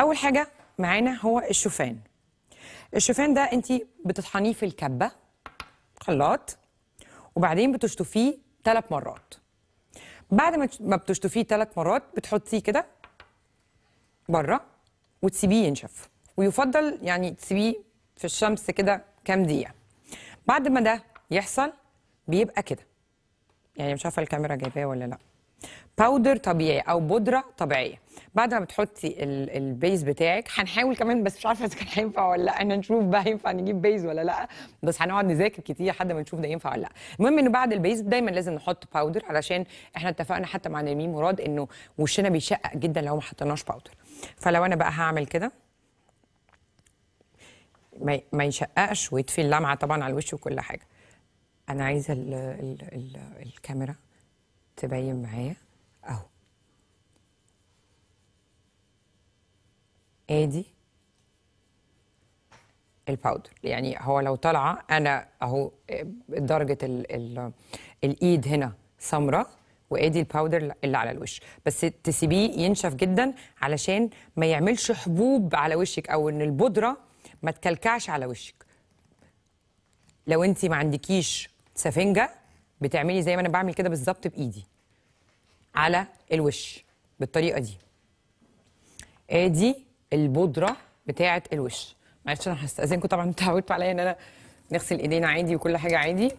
اول حاجه معانا هو الشوفان. الشوفان ده انت بتطحنيه في الكبه خلاط، وبعدين بتشطفيه 3 مرات. بعد ما بتشطفيه 3 مرات بتحطيه كده بره وتسيبيه ينشف، ويفضل يعني تسيبيه في الشمس كده كام دقيقه. بعد ما ده يحصل بيبقى كده، يعني مش عارفه الكاميرا جايباه ولا لا، باودر طبيعي او بودره طبيعيه. بعد ما بتحطي البيز بتاعك، هنحاول كمان بس مش عارفه اذا كان هينفع ولا لا، احنا نشوف بقى ينفع نجيب بيز ولا لا، بس هنقعد نذاكر كتير لحد ما نشوف ده ينفع ولا لا. المهم انه بعد البيز دايما لازم نحط باودر، علشان احنا اتفقنا حتى مع نرمين مراد انه وشنا بيشقق جدا لو ما حطيناش باودر. فلو انا بقى هعمل كده ما يشققش ويطفي اللمعه طبعا على الوش وكل حاجه. انا عايزه الكاميرا تبين معايا اهو، ادي الباودر. يعني هو لو طالعه انا اهو درجه الايد هنا سمراء، وادي الباودر اللي على الوش، بس تسيبيه ينشف جدا علشان ما يعملش حبوب على وشك، او ان البودره ما تكلكعش على وشك. لو انت ما عندكيش سفنجه بتعملي زي ما انا بعمل كده بالظبط بايدي على الوش بالطريقه دي، ادي البودره بتاعه الوش. معلش انا هستاذنكم، طبعا انتوا اتعودتوا عليا ان انا نغسل ايدينا عادي وكل حاجه عادي،